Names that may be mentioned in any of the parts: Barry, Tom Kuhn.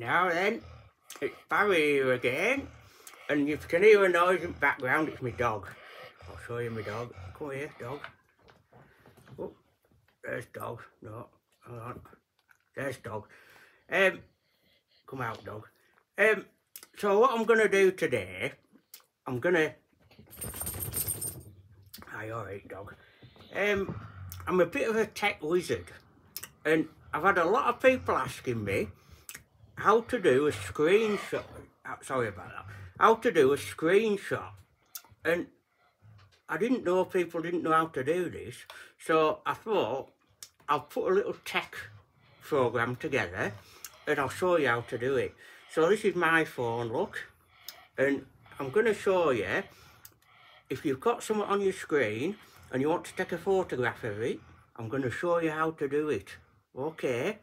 Now then, it's Barry here again, and if you can hear a noise in the background, it's my dog. I'll show you my dog. Come here, dog. Oh, there's dog. No, hold on. There's dog. Come out, dog. So what I'm going to do today, I'm going to... Aye, alright, dog. I'm a bit of a tech wizard, and I've had a lot of people asking me how to do a screenshot, sorry about that, how to do a screenshot, and I didn't know, people didn't know how to do this, so I thought I'll put a little tech program together and I'll show you how to do it. So this is my phone, look, and I'm going to show you, if you've got something on your screen and you want to take a photograph of it, I'm going to show you how to do it, okay?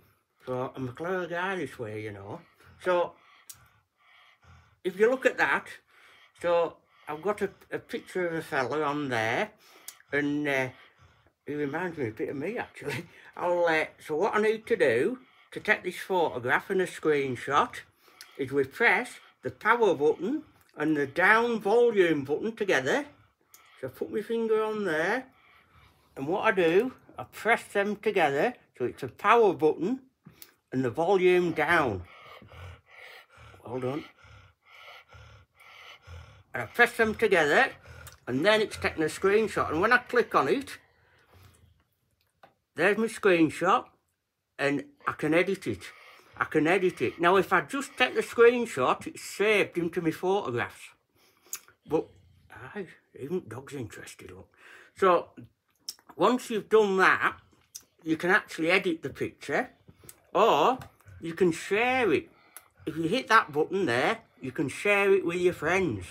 So I'm a clever guy this way, you know. So if you look at that, so I've got a picture of a fella on there, and he reminds me a bit of me actually. So what I need to do to take this photograph and a screenshot is we press the power button and the down volume button together. So I put my finger on there, and what I do, I press them together, so it's a power button and the volume down. Hold on. And I press them together, and then it's taking a screenshot. And when I click on it, there's my screenshot, and I can edit it. I can edit it. Now, if I just take the screenshot, it's saved into my photographs. But, aye, even dog's interested, look. So, once you've done that, you can actually edit the picture, or you can share it. If you hit that button there, you can share it with your friends.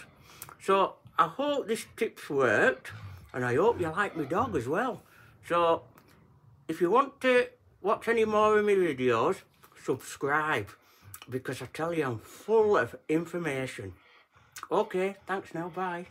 So I hope this tip's worked, and I hope you like my dog as well. So if you want to watch any more of my videos, subscribe, because I tell you I'm full of information. Okay, thanks now, bye.